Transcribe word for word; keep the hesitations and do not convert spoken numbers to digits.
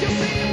you be